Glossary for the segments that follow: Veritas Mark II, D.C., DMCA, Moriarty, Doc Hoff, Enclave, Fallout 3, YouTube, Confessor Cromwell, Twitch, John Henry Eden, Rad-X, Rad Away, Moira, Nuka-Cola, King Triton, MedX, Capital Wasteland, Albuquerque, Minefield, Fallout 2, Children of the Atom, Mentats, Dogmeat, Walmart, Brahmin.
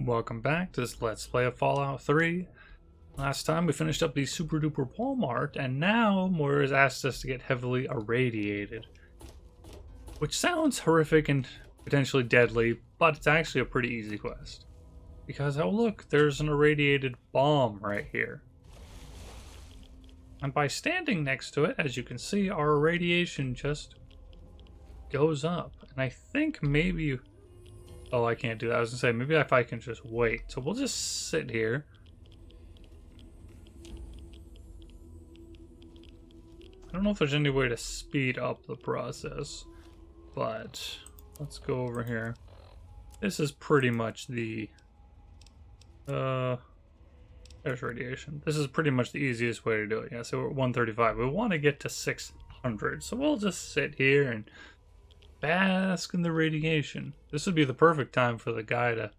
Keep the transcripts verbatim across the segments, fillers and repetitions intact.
Welcome back to this Let's Play of Fallout three. Last time we finished up the super duper Walmart, and now Moira has asked us to get heavily irradiated. Which sounds horrific and potentially deadly, but it's actually a pretty easy quest. Because, oh look, there's an irradiated bomb right here. And by standing next to it, as you can see, our irradiation just goes up. And I think maybe... You Oh, I can't do that. I was going to say, maybe if I can just wait. So we'll just sit here. I don't know if there's any way to speed up the process, but let's go over here. This is pretty much the... Uh, there's radiation. This is pretty much the easiest way to do it. Yeah, so we're at one thirty-five. We want to get to six hundred, so we'll just sit here and... bask in the radiation. This would be the perfect time for the guy to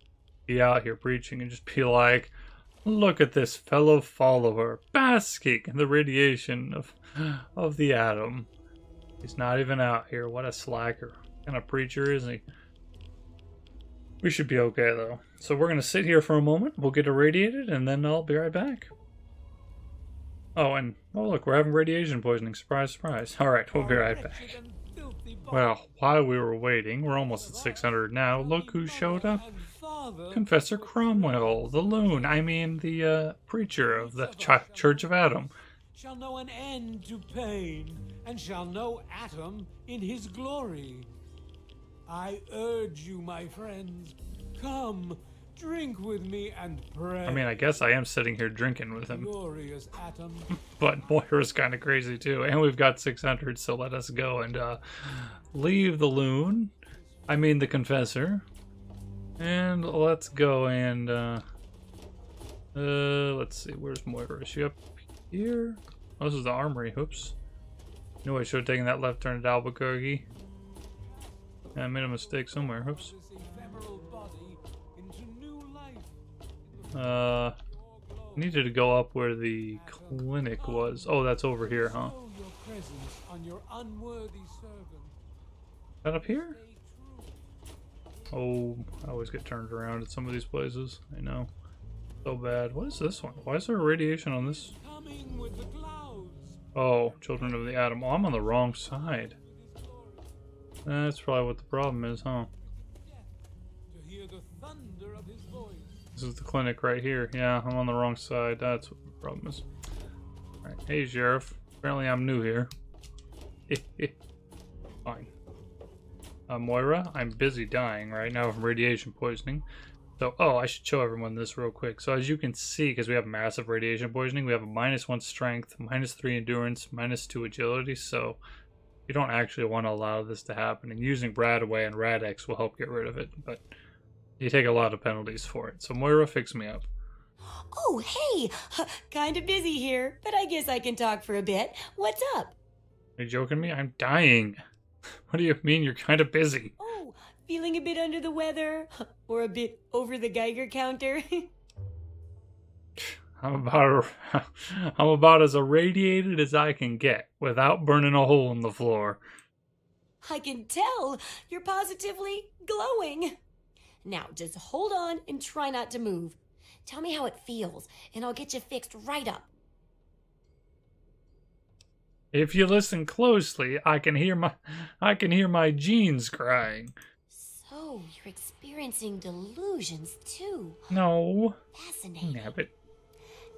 be out here preaching and just be like, look at this fellow follower basking in the radiation of of the atom. He's not even out here. What a slacker. What kind of preacher is he? We should be okay though. So we're going to sit here for a moment. We'll get irradiated and then I'll be right back. Oh, and oh look, we're having radiation poisoning. Surprise, surprise. Alright, we'll be right back. Well, while we were waiting, we're almost at six hundred now, look who showed up. Confessor Cromwell, the loon, I mean the uh, preacher of the Ch Church of Atom. Shall know an end to pain, and shall know Atom in his glory. I urge you, my friends, come, drink with me and pray. I mean, I guess I am sitting here drinking with him. Glorious Atom. But Moira's kind of crazy too. And we've got six hundred, so let us go and uh, leave the loon. I mean the confessor. And let's go and... Uh, uh, let's see, where's Moira? Is she up here? Oh, this is the armory. Oops. No, I should have taken that left turn at Albuquerque. I made a mistake somewhere. Oops. Uh, needed to go up where the clinic was. Oh, that's over here, huh? Is that up here? Oh, I always get turned around at some of these places. I know. So bad. What is this one? Why is there radiation on this? Oh, Children of the Atom. Oh, I'm on the wrong side. That's probably what the problem is, huh? This is the clinic right here. Yeah, I'm on the wrong side. That's what the problem is. All right. Hey, Sheriff. Apparently I'm new here. Fine. Uh, Moira, I'm busy dying right now from radiation poisoning. So, oh, I should show everyone this real quick. So as you can see, because we have massive radiation poisoning, we have a minus one strength, minus three endurance, minus two agility. So you don't actually want to allow this to happen. And using Rad Away and Rad-X will help get rid of it. But... you take a lot of penalties for it. So Moira, fix me up. Oh, hey! Kinda busy here, but I guess I can talk for a bit. What's up? Are you joking me? I'm dying. What do you mean you're kinda busy? Oh, feeling a bit under the weather? Or a bit over the Geiger counter? I'm about, I'm about as irradiated as I can get without burning a hole in the floor. I can tell. You're positively glowing. Now, just hold on and try not to move. Tell me how it feels, and I'll get you fixed right up. If you listen closely, I can hear my, I can hear my genes crying. So, you're experiencing delusions, too. No. Fascinating. Nab it.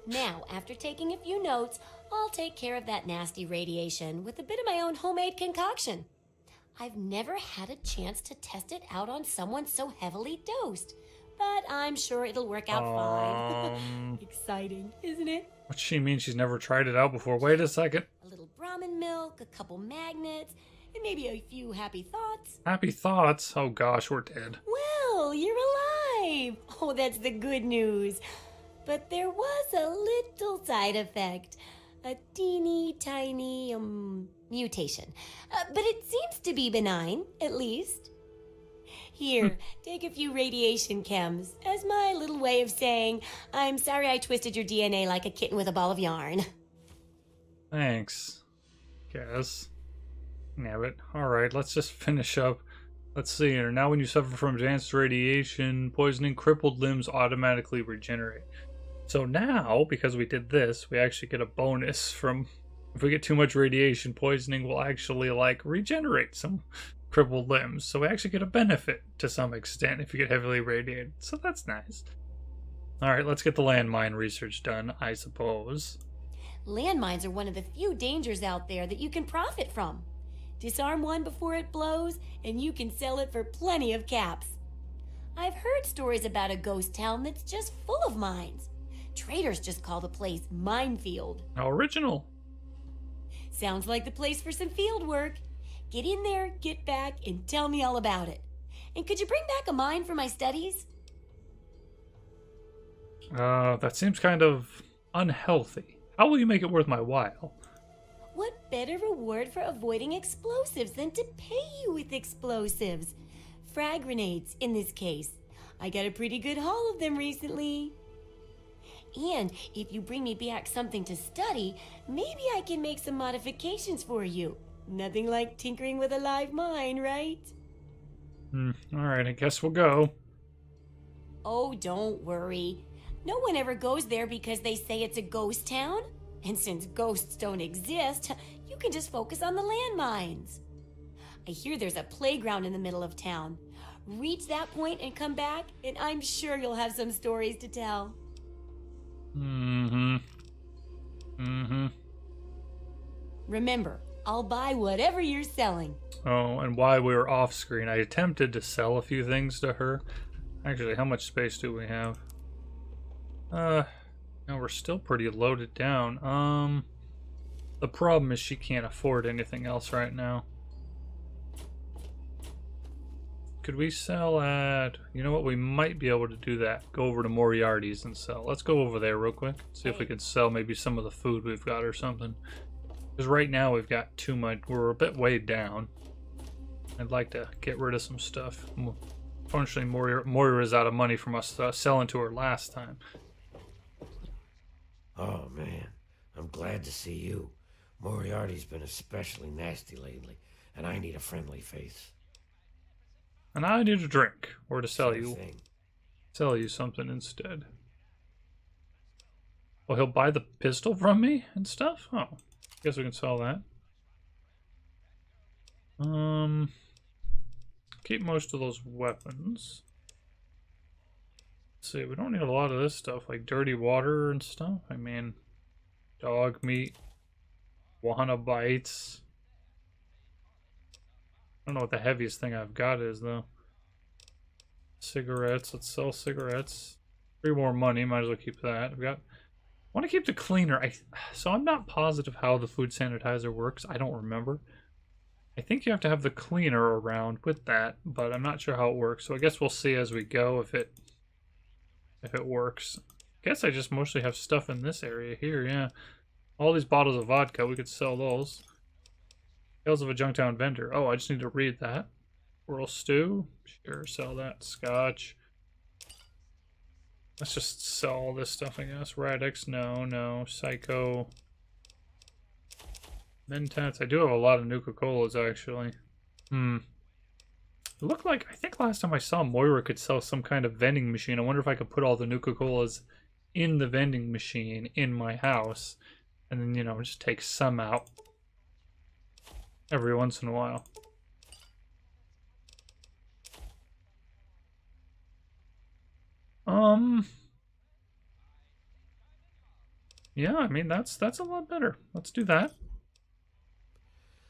Now, after taking a few notes, I'll take care of that nasty radiation with a bit of my own homemade concoction. I've never had a chance to test it out on someone so heavily dosed, but I'm sure it'll work out um, fine. Exciting, isn't it? What she means she's never tried it out before. Wait a second. A little Brahmin milk, a couple magnets, and maybe a few happy thoughts. Happy thoughts? Oh gosh, we're dead. Well, you're alive. Oh, that's the good news. But there was a little side effect. A teeny tiny um mutation, uh, but it seems to be benign, at least. Here, take a few radiation chems as my little way of saying I'm sorry I twisted your D N A like a kitten with a ball of yarn. Thanks. Guess. Nab it. All right, let's just finish up Let's see here. Now when you suffer from advanced radiation poisoning, crippled limbs automatically regenerate. So now, because we did this, we actually get a bonus from... If we get too much radiation poisoning, we'll actually, like, regenerate some crippled limbs. So we actually get a benefit to some extent if you get heavily radiated. So that's nice. Alright, let's get the landmine research done, I suppose. Landmines are one of the few dangers out there that you can profit from. Disarm one before it blows, and you can sell it for plenty of caps. I've heard stories about a ghost town that's just full of mines. Traders just call the place Minefield. How original. Sounds like the place for some field work. Get in there, get back, and tell me all about it. And could you bring back a mine for my studies? Uh, that seems kind of unhealthy. How will you make it worth my while? What better reward for avoiding explosives than to pay you with explosives? Frag grenades, in this case. I got a pretty good haul of them recently. And if you bring me back something to study, maybe I can make some modifications for you. Nothing like tinkering with a live mine, right? Hmm, alright, I guess we'll go. Oh, don't worry. No one ever goes there because they say it's a ghost town. And since ghosts don't exist, you can just focus on the landmines. I hear there's a playground in the middle of town. Reach that point and come back, and I'm sure you'll have some stories to tell. Mm-hmm. Mm-hmm. Remember, I'll buy whatever you're selling. Oh, and while we were off screen, I attempted to sell a few things to her. Actually, how much space do we have? Uh... No, we're still pretty loaded down. Um, the problem is she can't afford anything else right now. Could we sell at... You know what? We might be able to do that. Go over to Moriarty's and sell. Let's go over there real quick. See if we can sell maybe some of the food we've got or something. Because right now we've got too much. We're a bit weighed down. I'd like to get rid of some stuff. Unfortunately, Moira, Moira's out of money from us uh, selling to her last time. Oh, man, I'm glad to see you. Moriarty's been especially nasty lately, and I need a friendly face. And I need a drink, or to sell you, sell you something instead. Well, he'll buy the pistol from me and stuff? Oh, I guess we can sell that. Um, keep most of those weapons. See, we don't need a lot of this stuff, like dirty water and stuff. I mean, dog meat, guano bites. I don't know what the heaviest thing I've got is, though. Cigarettes. Let's sell cigarettes. Three more money. Might as well keep that. I've got... I want to keep the cleaner. I, so I'm not positive how the food sanitizer works. I don't remember. I think you have to have the cleaner around with that, but I'm not sure how it works. So I guess we'll see as we go if it... If it works. I guess I just mostly have stuff in this area here, yeah. All these bottles of vodka, we could sell those. Tales of a Junktown Vendor. Oh, I just need to read that. Squirrel stew? Sure, sell that. Scotch. Let's just sell all this stuff, I guess. Rad-X, no, no. Psycho. Mentats. I do have a lot of Nuka-Colas, actually. Hmm. It looked like, I think last time I saw Moira could sell some kind of vending machine. I wonder if I could put all the Nuka-Colas in the vending machine in my house. And then, you know, just take some out every once in a while. Um. Yeah, I mean, that's, that's a lot better. Let's do that.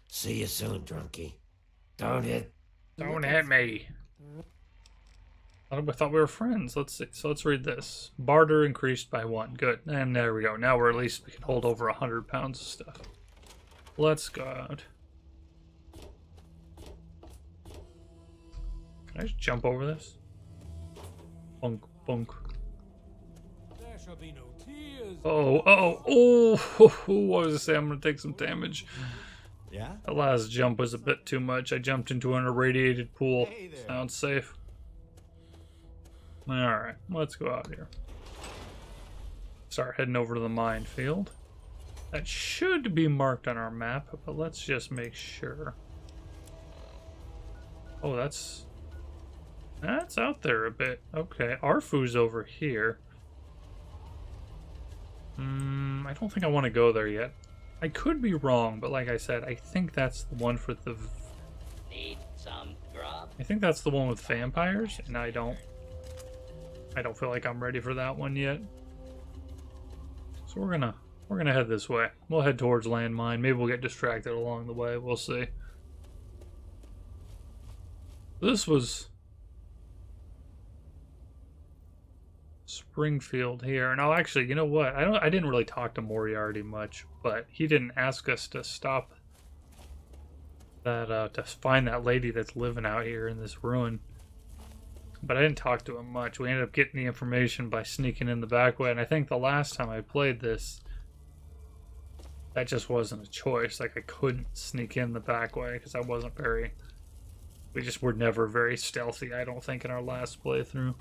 See you soon, drunkie. Don't hit. Don't hit me. I thought we were friends. Let's see. So let's read this. Barter increased by one. Good. And there we go. Now we're at least we can hold over a hundred pounds of stuff. Let's go out. Can I just jump over this? Bunk, bunk. There shall be no tears. Oh, uh oh, oh! What was I saying? I'm gonna take some damage. Yeah? That last jump was a bit too much. I jumped into an irradiated pool. Hey, sounds safe. Alright, let's go out here. Start heading over to the minefield. That should be marked on our map, but let's just make sure. Oh, that's... That's out there a bit. Okay, Arfu's over here. Mm, I don't think I want to go there yet. I could be wrong, but like I said, I think that's the one for the... Need some grub? I think that's the one with vampires, and I don't... I don't feel like I'm ready for that one yet. So we're gonna... We're gonna head this way. We'll head towards Landmine. Maybe we'll get distracted along the way. We'll see. This was... Springfield here. And I'll actually, you know what? I don't I didn't really talk to Moriarty much, but he didn't ask us to stop that uh to find that lady that's living out here in this ruin. But I didn't talk to him much. We ended up getting the information by sneaking in the back way, and I think the last time I played this that just wasn't a choice. Like, I couldn't sneak in the back way because I wasn't very we just were never very stealthy, I don't think, in our last playthrough.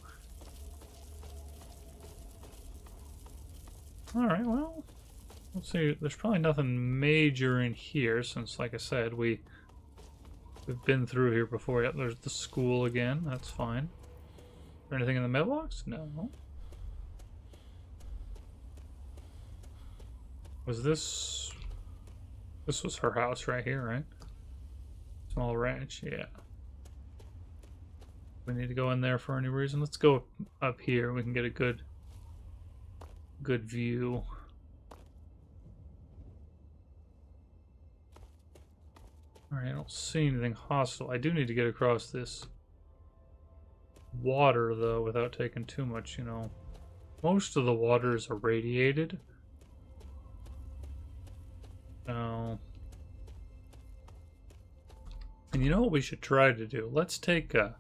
Alright, well, let's see. There's probably nothing major in here since, like I said, we, we've been through here before. Yep, there's the school again. That's fine. Is there anything in the medbox? No. Was this... This was her house right here, right? Small ranch, yeah. We need to go in there for any reason. Let's go up here. We can get a good... good view. Alright, I don't see anything hostile. I do need to get across this water, though, without taking too much, you know. Most of the water is irradiated. So... And you know what we should try to do? Let's take a...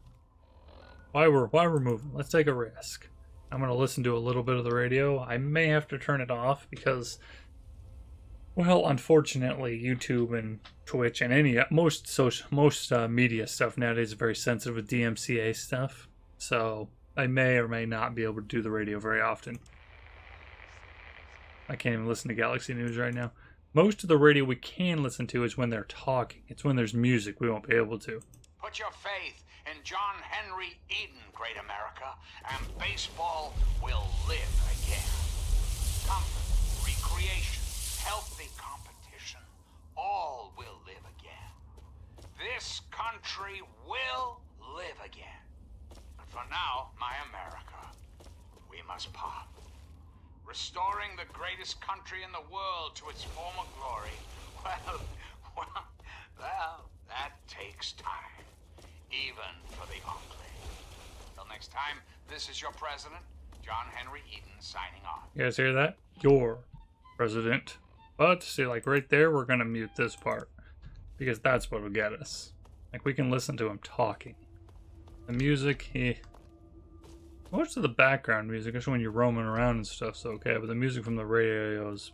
While we're, while we're moving, let's take a risk. I'm going to listen to a little bit of the radio. I may have to turn it off because, well, unfortunately, YouTube and Twitch and any most social most uh, media stuff nowadays is very sensitive with D M C A stuff. So I may or may not be able to do the radio very often. I can't even listen to Galaxy News right now. Most of the radio we can listen to is when they're talking. It's when there's music we won't be able to. Put your faith in John Henry Eden, Great America, and baseball will live again. Comfort, recreation, healthy competition, all will live again. This country will live again. But for now, my America, we must pop. Restoring the greatest country in the world to its former glory, well, well, well, that takes time. Even for the Enclave. Till next time, this is your president, John Henry Eden, signing off. You guys hear that? Your president. But, see, like, right there, we're gonna mute this part. Because that's what'll get us. Like, we can listen to him talking. The music, he... Most of the background music, especially when you're roaming around and stuff's okay, but the music from the radios,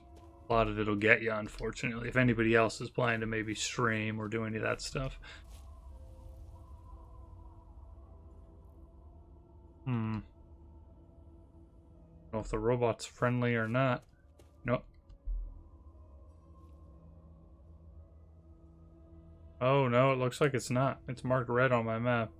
a lot of it'll get you, unfortunately. If anybody else is planning to maybe stream or do any of that stuff. Hmm. I don't know if the robot's friendly or not. Nope. Oh no, it looks like it's not. It's marked red on my map.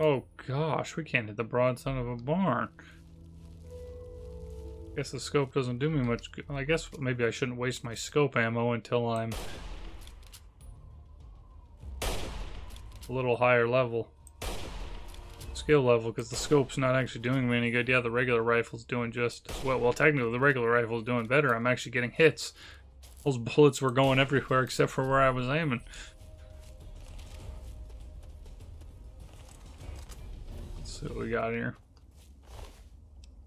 Oh gosh, we can't hit the broad son of a barn. Guess the scope doesn't do me much good. I guess maybe I shouldn't waste my scope ammo until I'm... a little higher level skill level, because the scope's not actually doing me any good. Yeah, the regular rifle's doing just as well. Well, technically the regular rifle's doing better. I'm actually getting hits. Those bullets were going everywhere except for where I was aiming. Let's see what we got here.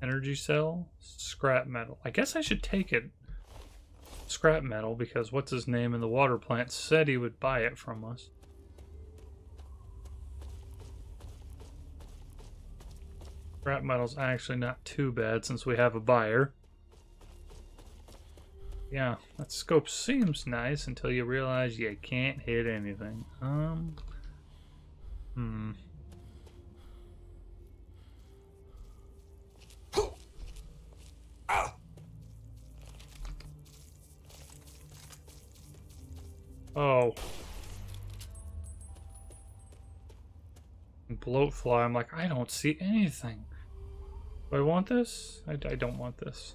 Energy cell, scrap metal. I guess I should take it. Scrap metal, because what's his name in the water plant said he would buy it from us. Scrap metal's actually not too bad since we have a buyer. Yeah, that scope seems nice until you realize you can't hit anything. Um. Hmm. Oh. Bloatfly, I'm like, I don't see anything. Do I want this? I, I don't want this.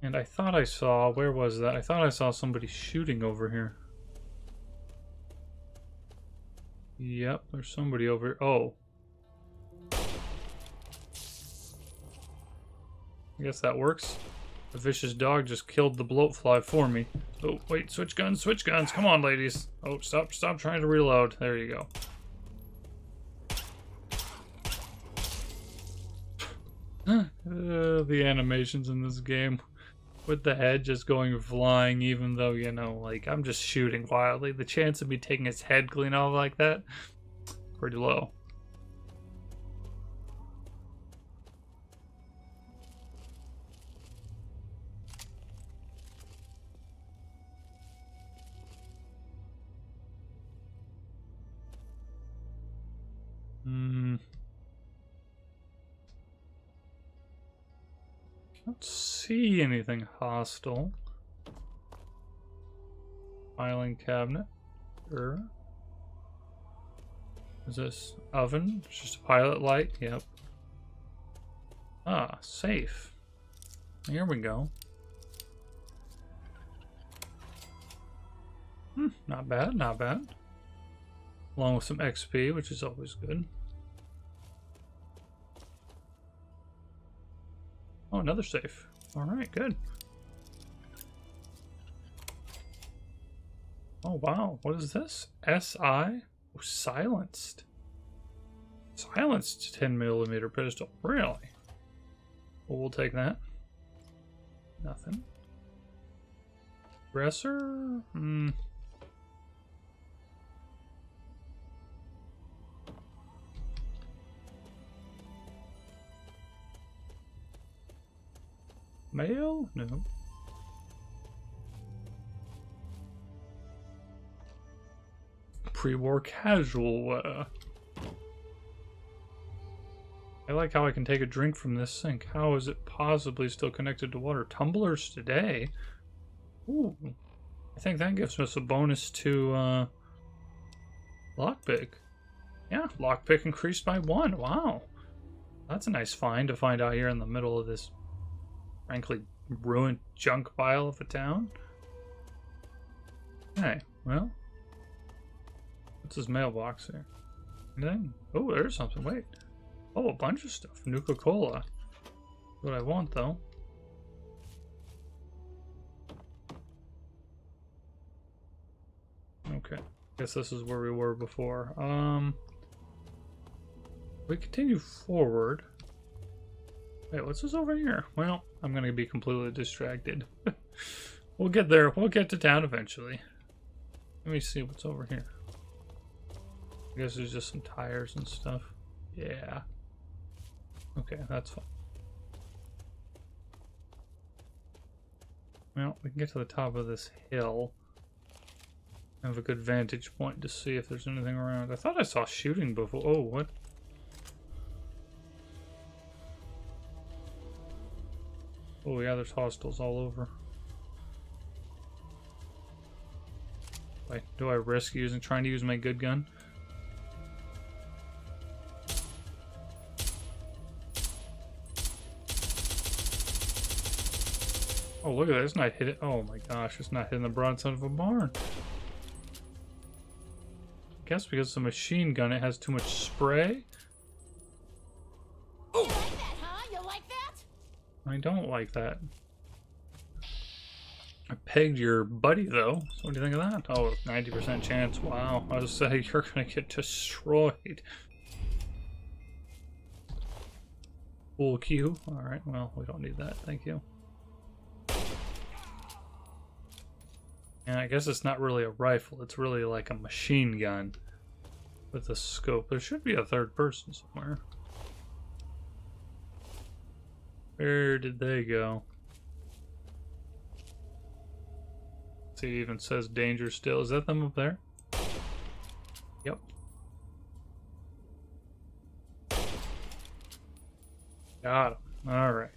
And I thought I saw, where was that? I thought I saw somebody shooting over here. Yep, there's somebody over here. Oh. I guess that works. The vicious dog just killed the bloatfly for me. Oh, wait, switch guns, switch guns. Come on, ladies. Oh, stop, stop trying to reload. There you go. uh, the animations in this game. With the head just going flying, even though, you know, like, I'm just shooting wildly. The chance of me taking its head clean off like that, pretty low. Hmm. Can't see anything hostile. Filing cabinet. Sure. Is this oven? It's just a pilot light. Yep. Ah, safe. Here we go. Hmm, not bad, not bad. Along with some X P, which is always good. Oh, another safe. Alright, good. Oh, wow. What is this? S I? Oh, silenced. Silenced ten millimeter pistol. Really? Well, we'll take that. Nothing. Dresser? Hmm. Mail? No. Pre-war casual wear. I like how I can take a drink from this sink. How is it possibly still connected to water? Tumblers today? Ooh. I think that gives us a bonus to uh, lockpick. Yeah, lockpick increased by one. Wow. That's a nice find to find out here in the middle of this frankly ruined junk pile of a town. Okay, well, what's this mailbox here? Anything? Oh, there's something. Wait. Oh, a bunch of stuff. Nuka-Cola. What I want though. Okay. Guess this is where we were before. Um, we continue forward. Wait, what's this over here? Well, I'm going to be completely distracted. We'll get there. We'll get to town eventually. Let me see what's over here. I guess there's just some tires and stuff. Yeah. Okay, that's fine. Well, we can get to the top of this hill. I have a good vantage point to see if there's anything around. I thought I saw shooting before. Oh, what? Oh yeah, there's hostiles all over. Wait, do I risk using trying to use my good gun? Oh look at that, it's not hitting. Oh my gosh, it's not hitting the broadside of a barn. I guess because it's a machine gun, it has too much spray. I don't like that. I pegged your buddy though, so what do you think of that? Oh, ninety percent chance. Wow, I was saying you're gonna get destroyed. Full Q. Alright, well, we don't need that, thank you. And I guess it's not really a rifle, it's really like a machine gun with a scope. There should be a third person somewhere. Where did they go? See, it even says danger still. Is that them up there? Yep. Got him. Alright.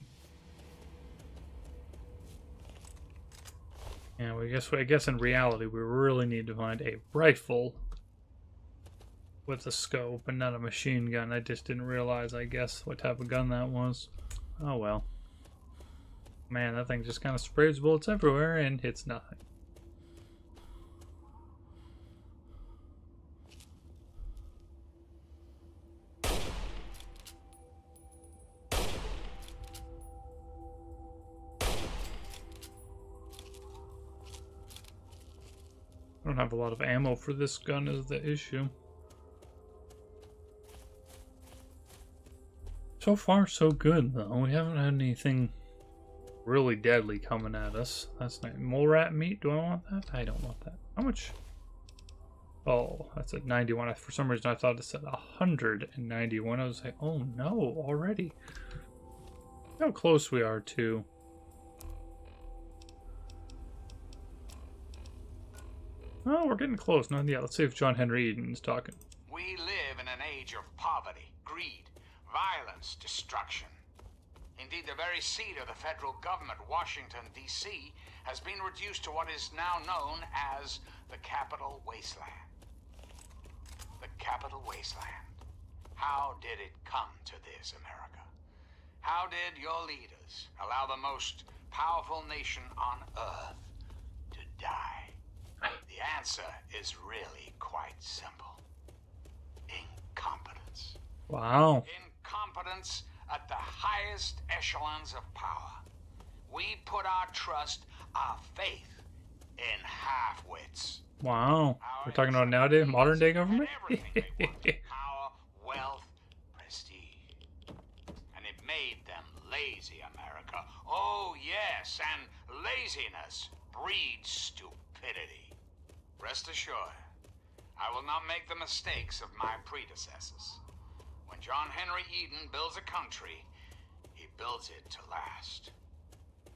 Yeah, we guess I guess in reality we really need to find a rifle with a scope and not a machine gun. I just didn't realize, I guess, what type of gun that was. Oh well. Man, that thing just kind of sprays bullets everywhere and hits nothing. I don't have a lot of ammo for this gun is the issue. So far so good though. We haven't had anything really deadly coming at us. That's nice. Mole rat meat, do I want that? I don't want that. How much? Oh, that's at ninety-one. I, for some reason I thought it said one hundred ninety-one. I was like, oh no, already. Look how close we are to Oh, we're getting close. No, yeah, let's see if John Henry Eden is talking. We live in an age of poverty, greed, violence, destruction. Indeed, the very seat of the federal government, Washington, D C, has been reduced to what is now known as the Capital Wasteland. The Capital Wasteland. How did it come to this, America? How did your leaders allow the most powerful nation on earth to die? The answer is really quite simple. Incompetence. Wow. Incompetence at the highest echelons of power. We put our trust, our faith, in half-wits. Wow. Our We're talking about nowadays, modern-day government? Everything they wanted. Power, wealth, prestige. And it made them lazy, America. Oh, yes, and laziness breeds stupidity. Rest assured, I will not make the mistakes of my predecessors. When John Henry Eden builds a country, he builds it to last.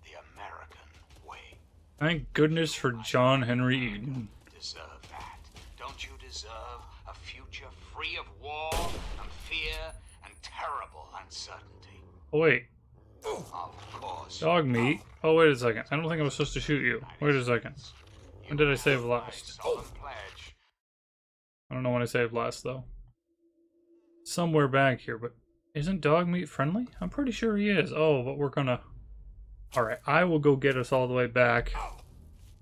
The American way. Thank goodness for John Henry Eden. Deserve that. Don't you deserve a future free of war and fear and terrible uncertainty? Oh, wait. Of course. Dog meat. Oh, wait a second. I don't think I was supposed to shoot you. Wait a second. When did I save last? I don't know when I saved last, though. Somewhere back here, but isn't Dogmeat friendly? I'm pretty sure he is. Oh, but we're gonna... Alright, I will go get us all the way back.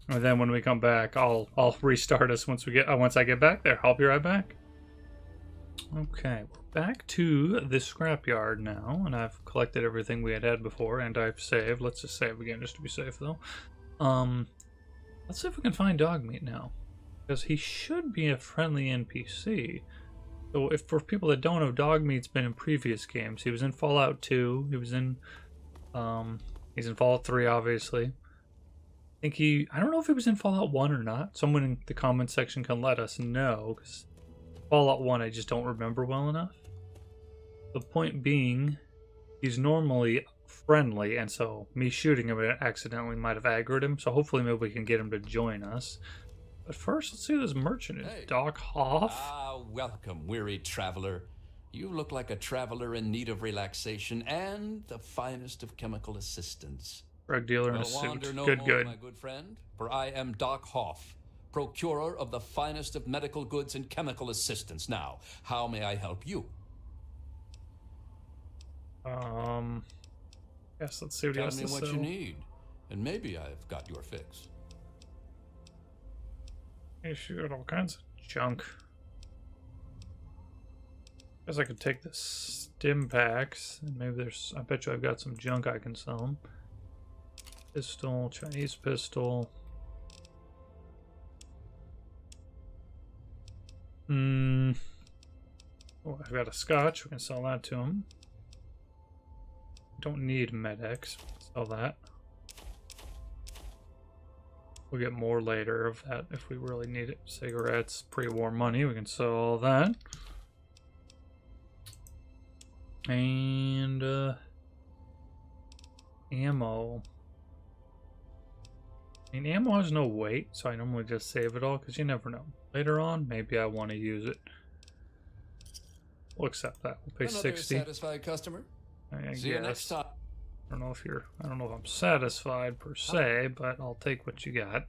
And then when we come back, I'll I'll restart us once we get uh, once I get back there. I'll be right back. Okay, we're back to the scrapyard now, and I've collected everything we had had before, and I've saved. Let's just save again just to be safe, though. Um... Let's see if we can find Dogmeat now, because he should be a friendly N P C. So if for people that don't know, Dogmeat's been in previous games. He was in Fallout two, he was in, um, he's in Fallout three, obviously. I think he, I don't know if he was in Fallout one or not. Someone in the comment section can let us know, because Fallout one I just don't remember well enough. The point being, he's normally friendly, and so me shooting him accidentally might have aggroed him, so hopefully maybe we can get him to join us. But first, let's see who this merchant is. Hey. Doc Hoff. Ah, welcome, weary traveler. You look like a traveler in need of relaxation and the finest of chemical assistance. Drug dealer in a suit. No good, more, good. My good friend, for I am Doc Hoff, procurer of the finest of medical goods and chemical assistance. Now, how may I help you? Um... Yes, let's see what he has to sell. Tell me what you need, and maybe I've got your fix. Hey, shoot, all kinds of junk. Guess I could take the stim packs, and maybe there's. I bet you I've got some junk I can sell them. Pistol, Chinese pistol. Hmm. Oh, I've got a scotch. We can sell that to him. Don't need MedX. Sell that. We'll get more later of that if we really need it. Cigarettes, pre-war money. We can sell all that. And uh, ammo. I mean, ammo has no weight, so I normally just save it all because you never know. Later on, maybe I want to use it. We'll accept that. We'll pay sixty. Another satisfied customer. I See guess. You next time. I don't know if you're, I don't know if I'm satisfied per se, but I'll take what you got.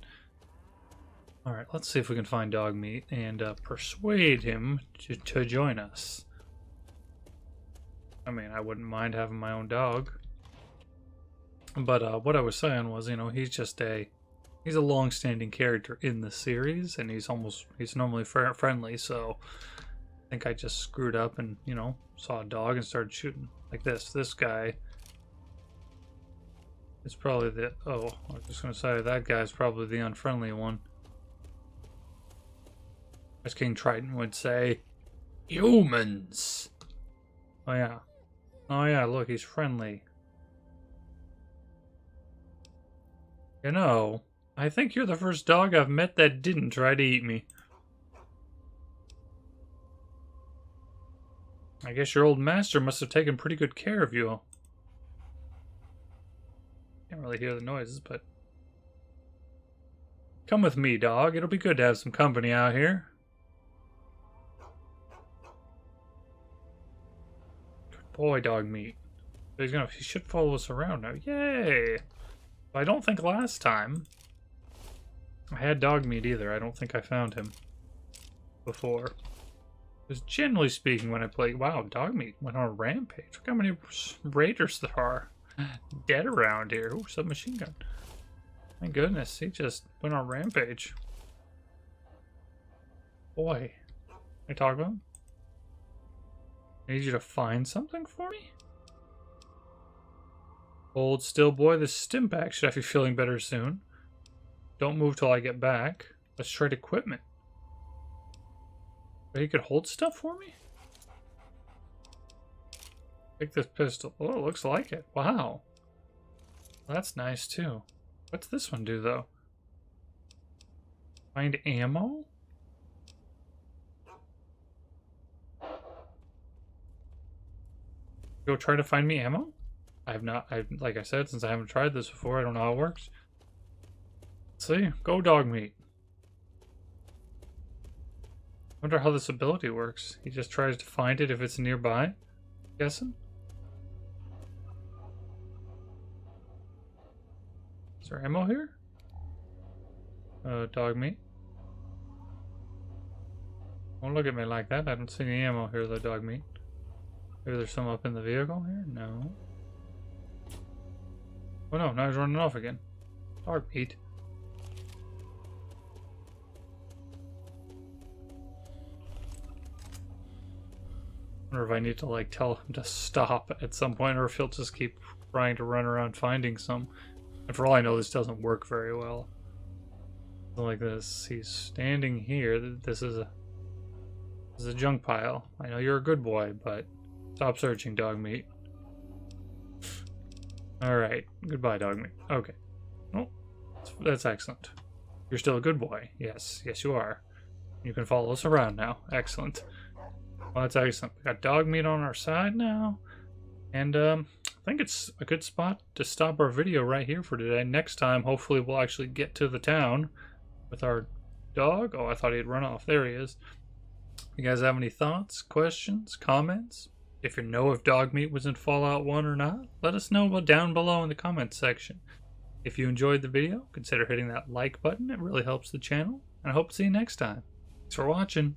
All right, let's see if we can find Dogmeat and uh, persuade him to, to join us. I mean, I wouldn't mind having my own dog. But uh, what I was saying was, you know, he's just a, he's a long-standing character in the series, and he's almost, he's normally fr friendly, so I think I just screwed up and, you know, saw a dog and started shooting like this. This guy is probably the, oh, I was just going to say, that guy's probably the unfriendly one. As King Triton would say, humans! Oh yeah. Oh yeah, look, he's friendly. You know, I think you're the first dog I've met that didn't try to eat me. I guess your old master must have taken pretty good care of you. Can't really hear the noises, but... Come with me, dog. It'll be good to have some company out here. Good boy, Dogmeat. He's gonna, he should follow us around now. Yay! I don't think last time I had Dogmeat either. I don't think I found him before. Because generally speaking, when I play, wow, Dogmeat went on a rampage. Look how many raiders there are dead around here. Ooh, submachine gun. My goodness, he just went on a rampage. Boy, can I talk about him? I need you to find something for me? Hold still, boy. This stim pack should have you feeling better soon. Don't move till I get back. Let's trade equipment. But he could hold stuff for me? Take this pistol. Oh, it looks like it. Wow. Well, that's nice, too. What's this one do, though? Find ammo? Go try to find me ammo? I have not, I like I said, since I haven't tried this before, I don't know how it works. Let's see. Go, Dogmeat. I wonder how this ability works. He just tries to find it if it's nearby, I'm guessing? Is there ammo here? Uh, Dogmeat. Don't look at me like that. I don't see any ammo here, though, Dogmeat. Maybe there's some up in the vehicle here? No. Oh no, now he's running off again. Dogmeat. I wonder if I need to like tell him to stop at some point, or if he'll just keep trying to run around finding some. And for all I know, this doesn't work very well. Like this, he's standing here. This is a this is a junk pile. I know you're a good boy, but stop searching, Dogmeat. Alright, goodbye, Dogmeat. Okay. Well, that's, that's excellent. You're still a good boy. Yes, yes you are. You can follow us around now. Excellent. Well, that's excellent. We got Dogmeat on our side now. And um, I think it's a good spot to stop our video right here for today. Next time, hopefully we'll actually get to the town with our dog. Oh, I thought he'd run off. There he is. You guys have any thoughts, questions, comments? If you know if Dogmeat was in Fallout one or not, let us know down below in the comments section. If you enjoyed the video, consider hitting that like button. It really helps the channel. And I hope to see you next time. Thanks for watching.